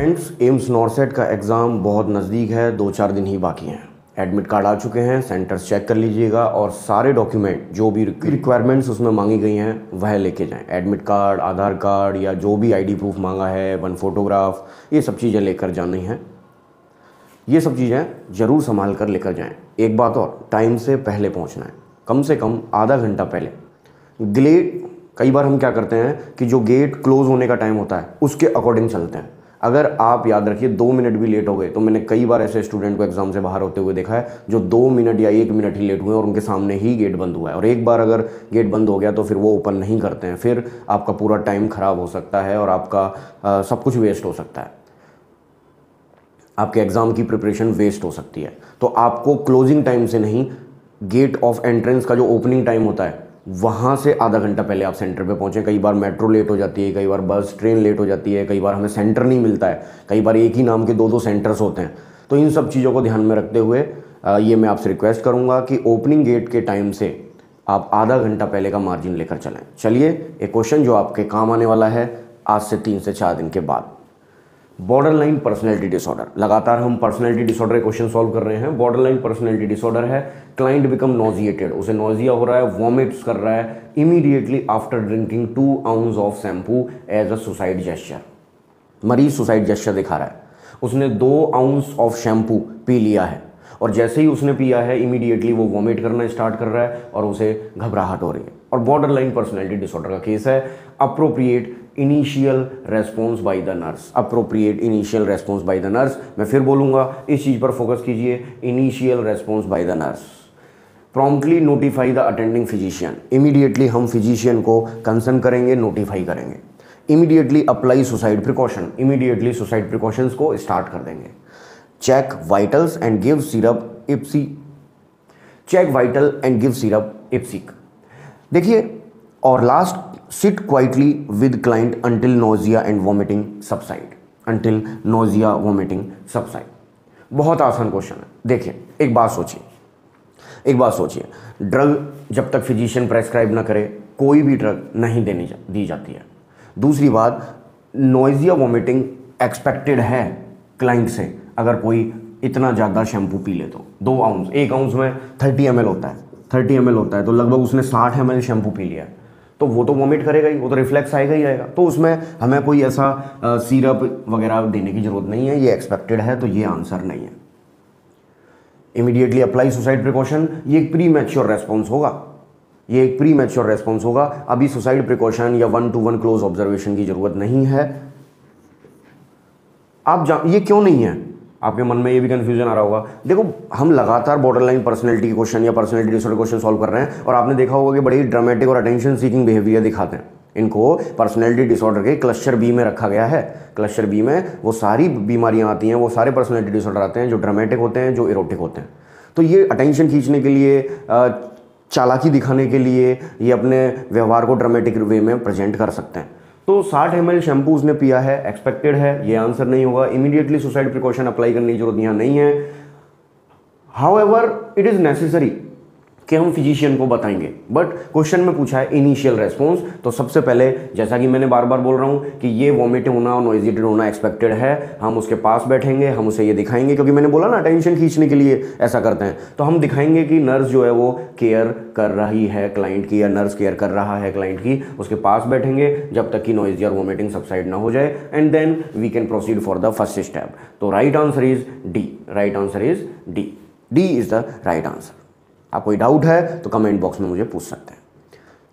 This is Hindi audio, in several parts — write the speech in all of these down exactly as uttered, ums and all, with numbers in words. फ्रेंड्स, एम्स नॉर्सेट का एग्ज़ाम बहुत नज़दीक है, दो चार दिन ही बाकी हैं। एडमिट कार्ड आ चुके हैं, सेंटर्स चेक कर लीजिएगा और सारे डॉक्यूमेंट जो भी रिक्वायरमेंट्स उसमें मांगी गई हैं वह लेके जाएं। एडमिट कार्ड, आधार कार्ड या जो भी आईडी प्रूफ मांगा है, वन फोटोग्राफ, ये सब चीज़ें लेकर जानी हैं। ये सब चीज़ें ज़रूर संभाल कर लेकर जाएँ। एक बात और, टाइम से पहले पहुँचना है, कम से कम आधा घंटा पहले। ग्लेट कई बार हम क्या करते हैं कि जो गेट क्लोज़ होने का टाइम होता है उसके अकॉर्डिंग चलते हैं। अगर आप याद रखिए दो मिनट भी लेट हो गए तो मैंने कई बार ऐसे स्टूडेंट को एग्ज़ाम से बाहर होते हुए देखा है जो दो मिनट या एक मिनट ही लेट हुए और उनके सामने ही गेट बंद हुआ है। और एक बार अगर गेट बंद हो गया तो फिर वो ओपन नहीं करते हैं, फिर आपका पूरा टाइम ख़राब हो सकता है और आपका आ, सब कुछ वेस्ट हो सकता है, आपके एग्ज़ाम की प्रिपरेशन वेस्ट हो सकती है। तो आपको क्लोजिंग टाइम से नहीं, गेट ऑफ एंट्रेंस का जो ओपनिंग टाइम होता है वहाँ से आधा घंटा पहले आप सेंटर पे पहुँचें। कई बार मेट्रो लेट हो जाती है, कई बार बस ट्रेन लेट हो जाती है, कई बार हमें सेंटर नहीं मिलता है, कई बार एक ही नाम के दो दो सेंटर्स होते हैं। तो इन सब चीज़ों को ध्यान में रखते हुए ये मैं आपसे रिक्वेस्ट करूँगा कि ओपनिंग गेट के टाइम से आप आधा घंटा पहले का मार्जिन लेकर चलें। चलिए, एक क्वेश्चन जो आपके काम आने वाला है आज से तीन से चार दिन के बाद, बॉर्डरलाइन पर्सनैलिटी डिसऑर्डर। लगातार हम पर्सनैलिटी डिसऑर्डर के क्वेश्चन सॉल्व कर रहे हैं। बॉर्डरलाइन पर्सनैलिटी डिसऑर्डर है, क्लाइंट बिकम नॉजिएटेड, उसे नॉजिया हो रहा है, वॉमिट्स कर रहा है immediately after drinking two ounce of shampoo as a suicide gesture. मरीज सुसाइड जेस्चर दिखा रहा है, उसने दो आउंस ऑफ शैम्पू पी लिया है और जैसे ही उसने पिया है इमीडिएटली वो वॉमिट करना स्टार्ट कर रहा है और उसे घबराहट हो रही है। और बॉर्डरलाइन पर्सनैलिटी डिसऑर्डर का केस है। Appropriate initial response by the nurse, appropriate initial response by the nurse. मैं फिर बोलूँगा, इस चीज़ पर फोकस कीजिए, initial response by the nurse. Promptly notify the attending physician, immediately हम फिजिशियन को कंसर्न करेंगे, नोटिफाई करेंगे। Immediately apply suicide precaution, immediately suicide precautions को स्टार्ट कर देंगे। Check vitals and give syrup इप्सी, check vital and give syrup इप्सिक। देखिए, और last, sit quietly with client until nausea and vomiting subside, until nausea vomiting subside. बहुत आसान क्वेश्चन है। देखिए, एक बात सोचिए, एक बात सोचिए, ड्रग जब तक फिजिशियन प्रेस्क्राइब ना करे कोई भी ड्रग नहीं देनी जा, दी जाती है। दूसरी बात, नोजिया वॉमिटिंग एक्सपेक्टेड है क्लाइंट से अगर कोई इतना ज़्यादा शैम्पू पी ले तो। दो आउंस, एक आउंस में थर्टी एम एल होता है, थर्टी एम एल होता है तो लगभग उसने साठ एम एल शैम्पू पी लिया तो वो तो वॉमिट करेगा ही, वो तो रिफ्लेक्स आएगा ही आएगा। तो उसमें हमें कोई ऐसा आ, सीरप वगैरह देने की ज़रूरत नहीं है, ये एक्सपेक्टेड है तो ये आंसर नहीं है। इमीडिएटली अप्लाई सुसाइड प्रिकॉशन, ये एक प्री मैच्योर रेस्पॉन्स होगा, ये एक प्री मैच्योर रेस्पॉन्स होगा। अभी सुसाइड प्रिकॉशन या one to one close observation की ज़रूरत नहीं है। आप जा ये क्यों नहीं है, आपके मन में ये भी कन्फ्यूजन आ रहा होगा। देखो, हम लगातार बॉर्डरलाइन पर्सनैलिटी क्वेश्चन या पर्सनैलिटी डिसऑर्डर क्वेश्चन सॉल्व कर रहे हैं और आपने देखा होगा कि बड़े ही ड्रामेटिक और अटेंशन सीकिंग बिहेवियर दिखाते हैं। इनको पर्सनैलिटी डिसऑर्डर के क्लस्टर बी में रखा गया है। क्लस्टर बी में वो सारी बीमारियाँ आती हैं, वो सारे पर्सनैलिटी डिसऑर्डर आते हैं जो ड्रामेटिक होते हैं, जो इरोटिक होते हैं। तो ये अटेंशन खींचने के लिए, चालाकी दिखाने के लिए ये अपने व्यवहार को ड्रामेटिक वे में प्रेजेंट कर सकते हैं। तो साठ एम एल शैम्पू उसने पिया है, एक्सपेक्टेड है, ये आंसर नहीं होगा। इमीडिएटली सुसाइड प्रिकॉशन अप्लाई करने की जरूरत यहाँ नहीं है। हाउएवर इट इज़ नेसेसरी कि हम फिजिशियन को बताएंगे, बट क्वेश्चन में पूछा है इनिशियल रेस्पॉन्स। तो सबसे पहले, जैसा कि मैंने बार बार बोल रहा हूँ कि ये वॉमिट होना और नॉइजिटेड होना एक्सपेक्टेड है, हम उसके पास बैठेंगे, हम उसे ये दिखाएंगे, क्योंकि मैंने बोला ना अटेंशन खींचने के लिए ऐसा करते हैं। तो हम दिखाएंगे कि नर्स जो है वो केयर कर रही है क्लाइंट की या नर्स केयर कर रहा है क्लाइंट की, उसके पास बैठेंगे जब तक कि नॉइजी और वॉमिटिंग सबसाइड ना हो जाए, and then we can proceed for the first step. तो right answer is D, right answer is D, D is the right answer. आप कोई डाउट है तो कमेंट बॉक्स में मुझे पूछ सकते हैं।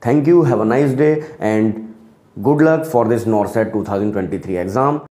Thank you, have a nice day and good luck for this NORCET twenty twenty three exam.